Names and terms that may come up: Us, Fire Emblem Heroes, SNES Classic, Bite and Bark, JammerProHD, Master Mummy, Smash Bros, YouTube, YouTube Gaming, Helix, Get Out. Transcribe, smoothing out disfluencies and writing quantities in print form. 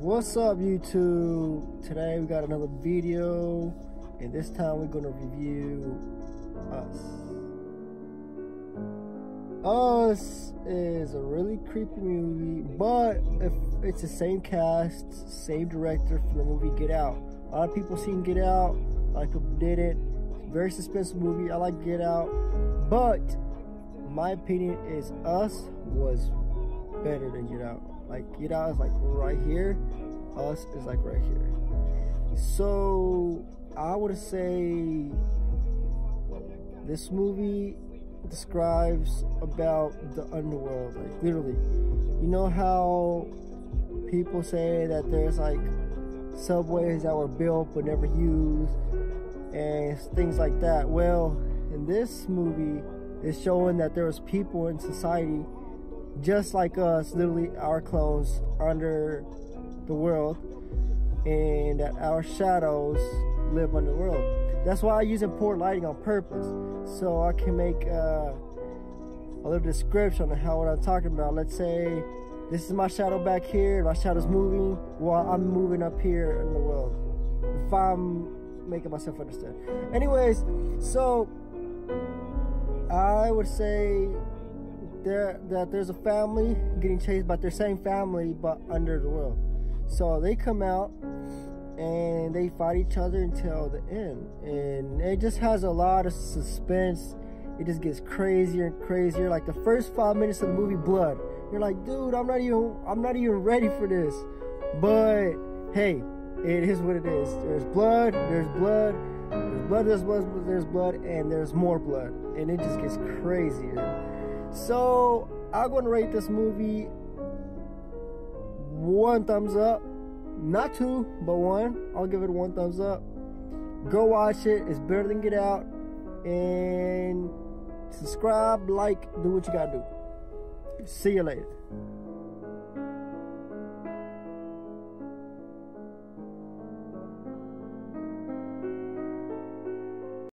What's up, YouTube? Today we got another video, and this time we're gonna review Us. Us is a really creepy movie, but if it's the same cast, same director from the movie Get Out. A lot of people seen Get Out, a lot of people didn't. It's a very suspenseful movie. I like Get Out, but my opinion is Us was better than Get Out. Like, Get Out is like right here, Us is like right here. So I would say this movie describes about the underworld, like literally. You know how people say that there's like subways that were built but never used and things like that? Well, in this movie, it's showing that there was people in society just like us, literally our clones under the world, and that our shadows live under the world. That's why I use poor lighting on purpose, so I can make a little description of how what I'm talking about. Let's say this is my shadow back here, my shadow's moving while I'm moving up here in the world, if I'm making myself understand. Anyways, so I would say there's a family getting chased by their same family but under the world. So they come out and they fight each other until the end, and it just has a lot of suspense. It just gets crazier and crazier. Like the first 5 minutes of the movie, blood, you're like, dude, I'm not even ready for this, but hey, it is what it is. There's blood, there's blood, there's blood, there's blood, there's blood, and there's more blood, and it just gets crazier. So I'm gonna rate this movie 1 thumbs up, not 2, but 1. I'll give it 1 thumbs up. Go watch it. It's better than Get Out. And subscribe, like, do what you gotta do. See you later.